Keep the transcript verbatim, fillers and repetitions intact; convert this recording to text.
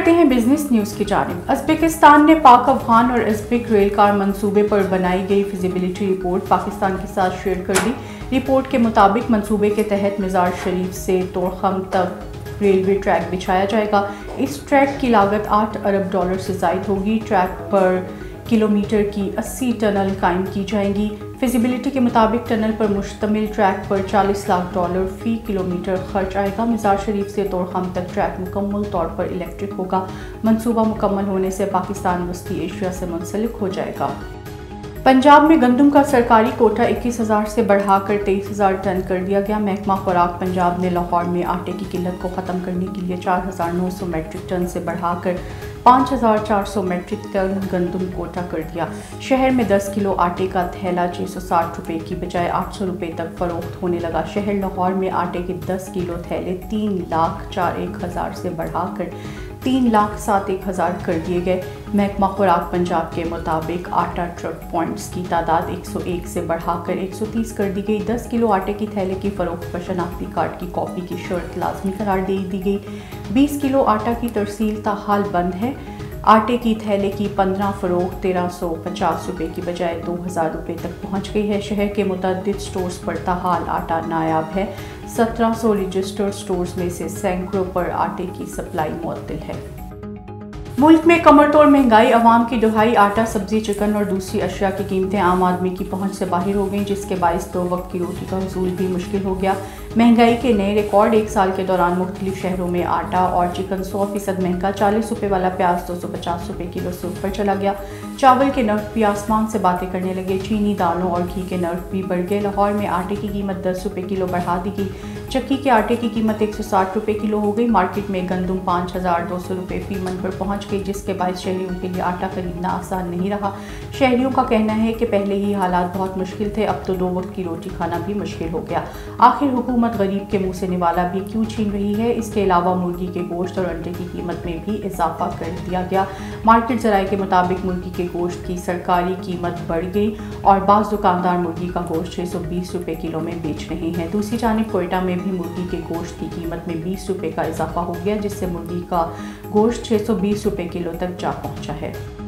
करते हैं business news की जानिब। उज़्बेकिस्तान ने पाक अफगान और उज़्बेक रेलकार मंसूबे पर बनाई गई फिजिबिलिटी रिपोर्ट पाकिस्तान के साथ शेयर कर दी। रिपोर्ट के मुताबिक मंसूबे के तहत मज़ार शरीफ से तोरखम तक रेलवे ट्रैक बिछाया जाएगा। इस ट्रैक की लागत आठ अरब डॉलर से ज़ायद होगी। ट्रैक पर किलोमीटर की अस्सी टनल कायम की जाएंगी। फिजिबिलिटी के मुताबिक टनल पर मुश्तमिल ट्रैक पर चालीस लाख डॉलर फी किलोमीटर खर्च आएगा। मज़ार शरीफ से तोरखम तक ट्रैक मुकम्मल तौर पर इलेक्ट्रिक होगा। मंसूबा मुकम्मल होने से पाकिस्तान वस्ती एशिया से मुंसलिक हो जाएगा। पंजाब में गंदम का सरकारी कोटा इक्कीस हज़ार से बढ़ाकर तेईस हज़ार टन कर दिया गया। महकमा खुराक पंजाब ने लाहौर में आटे की किल्लत को ख़त्म करने के लिए चार हज़ार नौ सौ मीट्रिक टन से बढ़ाकर पाँच हज़ार चार सौ मीट्रिक टन गंदम कोटा कर दिया। शहर में दस किलो आटे का थैला छः सौ साठ रुपये की बजाय आठ सौ रुपये तक फरोख्त होने लगा। शहर लाहौर में आटे के दस किलो थैले तीन लाख चार एक हज़ार से बढ़ाकर तीन लाख सात एक हज़ार कर दिए गए। महकमा खुराक पंजाब के मुताबिक आटा ट्रक पॉइंट्स की तादाद एक सौ एक से बढ़ाकर एक सौ तीस कर दी गई। दस किलो आटे की थैले की फ़रोख्त पर शनाख्ती कार्ड की कॉपी की शर्त लाजमी करार दे दी गई। बीस किलो आटा की तरसील ताहाल बंद है। आटे की थैले की पंद्रह फ़रोख्त तेरह सौ पचास रुपये की बजाय दो हज़ार रुपये तक पहुँच गई है। शहर के मुतअद्दिद स्टोर्स पर ताहाल आटा नायाब है। सत्रह सौ रजिस्टर्ड स्टोर्स में से सैकड़ों पर आटे की सप्लाई मुअत्तल है। मुल्क में कमर तोड़ महंगाई, आवाम की दुहाई। आटा, सब्जी, चिकन और दूसरी अशिया की कीमतें आम आदमी की पहुंच से बाहर हो गई, जिसके बायस दो वक्त की रोटी का हुसूल भी मुश्किल हो गया। महंगाई के नए रिकॉर्ड। एक साल के दौरान मुख्तलिफ शहरों में आटा और चिकन सौ फीसद महंगा। चालीस रुपये वाला प्याज दो सौ पचास रुपये किलो से ऊपर चला गया। चावल के नर्व भी आसमान से बातें करने लगे। चीनी, दालों और घी के नर्व भी बढ़ गए। लाहौर में आटे की कीमत दस रुपये किलो बढ़ा दी गई। चक्की के आटे की कीमत एक सौ साठ रुपये किलो हो गई। मार्केट में गंदम पाँच हज़ार दो सौ रुपये फी मन पर पहुँच गई, जिसके बाद शहरियों के लिए आटा खरीदना आसान नहीं रहा। शहरियों का कहना है कि पहले ही हालात बहुत मुश्किल थे, अब तो दो वक्त की रोटी खाना भी मुश्किल हो गया। आखिर हुकूमत गरीब के मुँह से निवाला भी क्यों छीन रही है। इसके अलावा मुर्गी के गोश्त और अंडे की कीमत में भी इजाफा कर दिया गया। मार्केट जराये के मुताबिक मुर्गी के गोश्त की सरकारी कीमत बढ़ गई और बाज़ दुकानदार मुर्गी का गोश्त छः सौ बीस रुपये किलो में बेच रहे हैं। दूसरी जानब कोयटा में भी मुर्गी के गोश्त की कीमत में बीस रुपये का इजाफा हो गया, जिससे मुर्गी का गोश्त छः सौ बीस रुपये किलो तक जा पहुंचा है।